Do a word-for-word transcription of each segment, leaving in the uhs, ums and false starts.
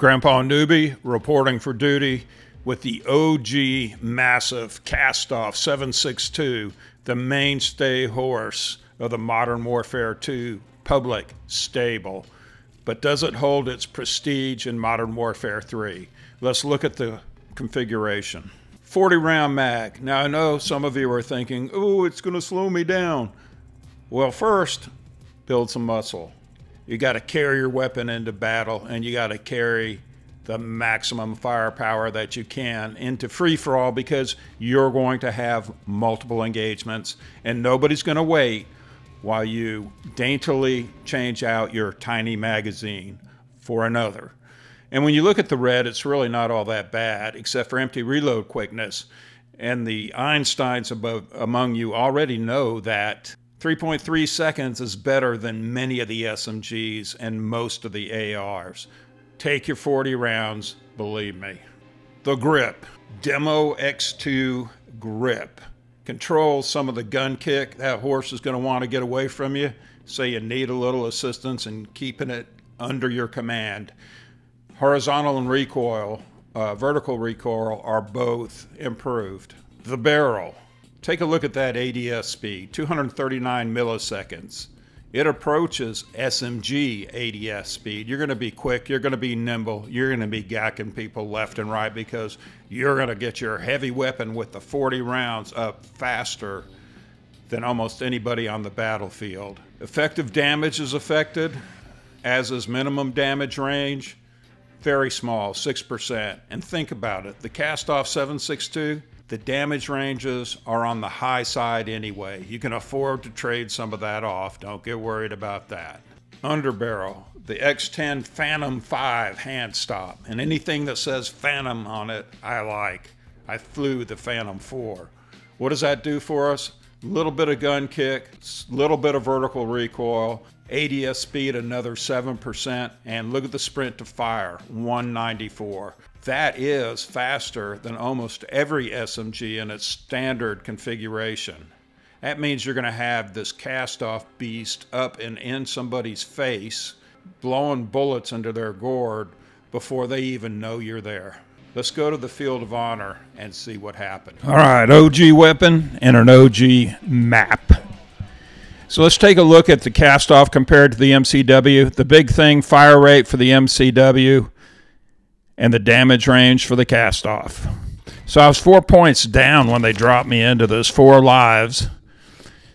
Grandpa Nooby reporting for duty with the O G massive Kastov seven sixty-two, the mainstay horse of the Modern Warfare two public stable. But does it hold its prestige in Modern Warfare three? Let's look at the configuration. forty round mag. Now I know some of you are thinking, oh, it's going to slow me down. Well, first, build some muscle. You got to carry your weapon into battle, and you got to carry the maximum firepower that you can into free-for-all, because you're going to have multiple engagements and nobody's going to wait while you daintily change out your tiny magazine for another. And when you look at the red, it's really not all that bad, except for empty reload quickness. And the Einsteins above, among you already know that three point three seconds is better than many of the S M Gs and most of the A Rs. Take your forty rounds, believe me. The grip, Demo X two grip. Controls some of the gun kick. That horse is going to want to get away from you, so you need a little assistance in keeping it under your command. Horizontal and recoil, uh, vertical recoil are both improved. The barrel. Take a look at that A D S speed, two hundred thirty-nine milliseconds. It approaches S M G A D S speed. You're going to be quick. You're going to be nimble. You're going to be gacking people left and right, because you're going to get your heavy weapon with the forty rounds up faster than almost anybody on the battlefield. Effective damage is affected, as is minimum damage range. Very small, six percent. And think about it. The Kastov seven sixty-two, the damage ranges are on the high side anyway. You can afford to trade some of that off. Don't get worried about that. Underbarrel, the X ten Phantom five hand stop. And anything that says Phantom on it, I like. I flew the Phantom four. What does that do for us? A little bit of gun kick, little bit of vertical recoil, A D S speed another seven percent, and look at the sprint to fire, one ninety-four. That is faster than almost every S M G in its standard configuration. That means you're going to have this Kastov beast up and in somebody's face, blowing bullets into their gourd before they even know you're there. Let's go to the field of honor and see what happened. All right, O G weapon and an O G map. So let's take a look at the Kastov compared to the M C W. The big thing, fire rate for the M C W, and the damage range for the Kastov. So I was four points down when they dropped me into this, four lives.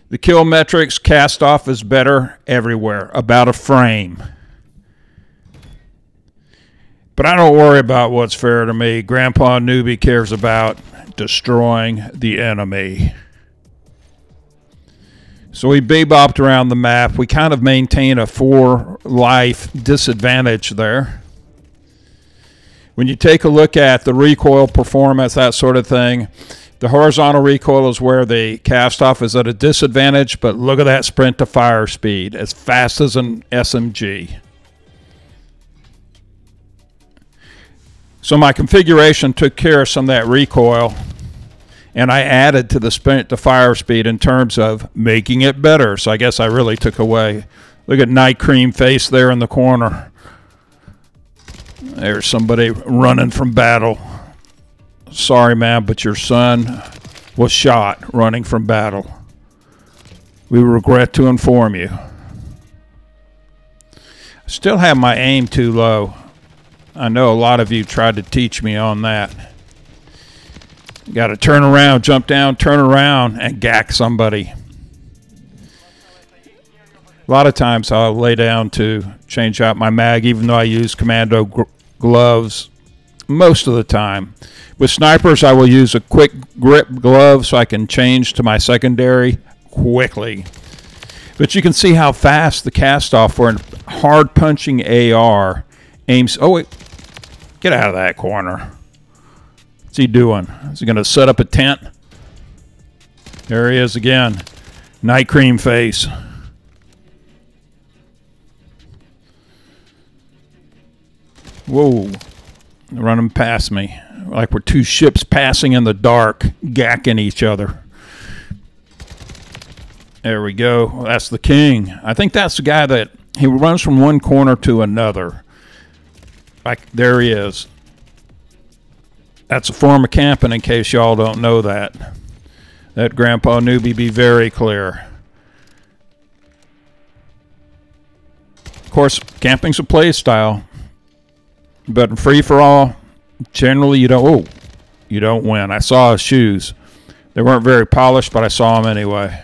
The kill metrics, Kastov is better everywhere, about a frame. But I don't worry about what's fair to me. Grandpa Nooby cares about destroying the enemy. So we bebopped around the map. We kind of maintain a four life disadvantage there. When you take a look at the recoil performance, that sort of thing, the horizontal recoil is where the Kastov is at a disadvantage, but look at that sprint to fire speed, as fast as an S M G. So my configuration took care of some of that recoil, and I added to the sprint to fire speed in terms of making it better. So I guess I really took away. Look at Night Cream Face there in the corner. There's somebody running from battle. Sorry, ma'am, but your son was shot running from battle. We regret to inform you. I still have my aim too low. I know a lot of you tried to teach me on that. You got to turn around, jump down, turn around, and gack somebody. A lot of times I'll lay down to change out my mag, even though I use commando gr gloves most of the time. With snipers, I will use a quick grip glove so I can change to my secondary quickly. But you can see how fast the Kastov for a hard punching A R aims. Oh, wait. Get out of that corner. What's he doing? Is he going to set up a tent? There he is again. Night Cream Face. Whoa, running past me like we're two ships passing in the dark, gacking each other. There we go. That's the king. I think that's the guy that he runs from one corner to another. Like, there he is. That's a form of camping, in case y'all don't know that. That Grandpa Nooby be very clear. Of course, camping's a play style, but in free for all, generally you don't. Oh, you don't win. I saw his shoes; they weren't very polished, but I saw them anyway.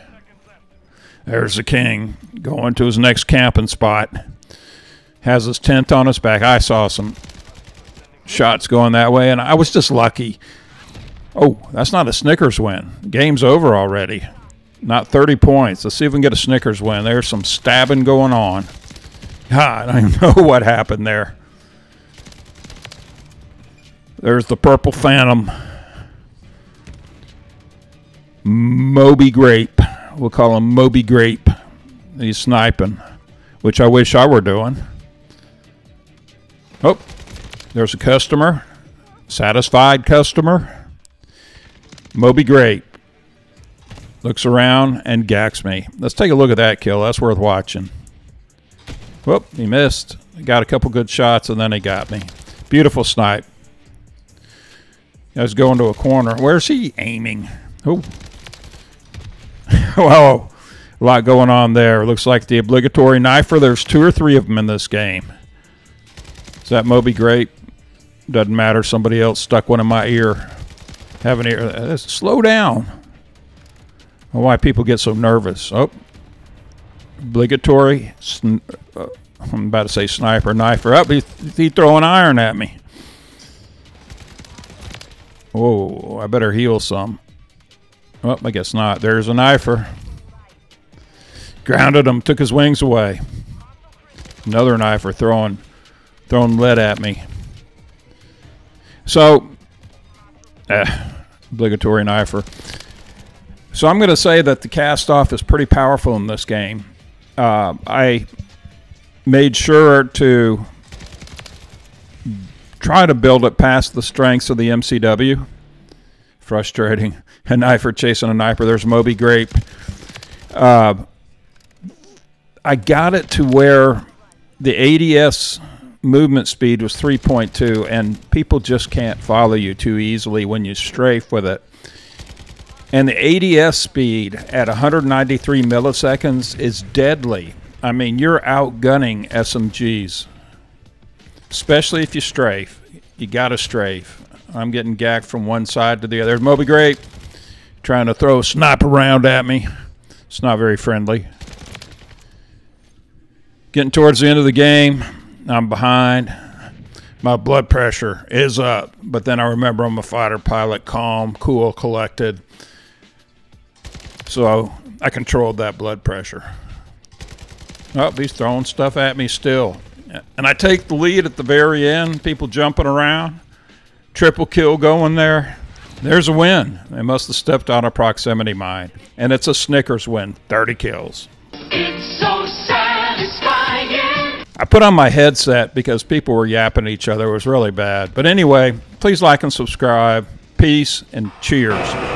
There's the king going to his next camping spot. Has his tent on his back. I saw some shots going that way, and I was just lucky. Oh, that's not a Snickers win. Game's over already. Not thirty points. Let's see if we can get a Snickers win. There's some stabbing going on. God, I don't know what happened there. There's the purple Phantom. Moby Grape. We'll call him Moby Grape. He's sniping, which I wish I were doing. Oh, there's a customer. Satisfied customer. Moby Grape looks around and gacks me. Let's take a look at that kill. That's worth watching. Whoop, he missed. He got a couple good shots, and then he got me. Beautiful snipe. I was going to a corner. Where's he aiming? Oh. Whoa. A lot going on there. Looks like the obligatory knifer. There's two or three of them in this game. Is that Moby Grape? Doesn't matter. Somebody else stuck one in my ear. Have an ear. Slow down. I don't know why people get so nervous. Oh. Obligatory. Sn uh, I'm about to say sniper, knifer. Up. Oh, he, he throwing iron at me. Whoa, I better heal some. Well, I guess not. There's a knifer. Grounded him, took his wings away. Another knifer throwing, throwing lead at me. So, eh, obligatory knifer. So I'm going to say that the Kastov is pretty powerful in this game. Uh, I made sure to try to build it past the strengths of the M C W. Frustrating. A knifer chasing a knifer. There's Moby Grape. Uh, I got it to where the A D S movement speed was three point two, and people just can't follow you too easily when you strafe with it. And the A D S speed at one hundred ninety-three milliseconds is deadly. I mean, you're outgunning S M Gs. Especially if you strafe. You got to strafe. I'm getting gacked from one side to the other. There's Moby Grape trying to throw a sniper round at me. It's not very friendly. Getting towards the end of the game. I'm behind. My blood pressure is up. But then I remember I'm a fighter pilot. Calm, cool, collected. So I controlled that blood pressure. Oh, he's throwing stuff at me still. And I take the lead at the very end. People jumping around. Triple kill going there. There's a win. They must have stepped on a proximity mine. And it's a Snickers win. thirty kills. It's so satisfying. I put on my headset because people were yapping at each other. It was really bad. But anyway, please like and subscribe. Peace and cheers.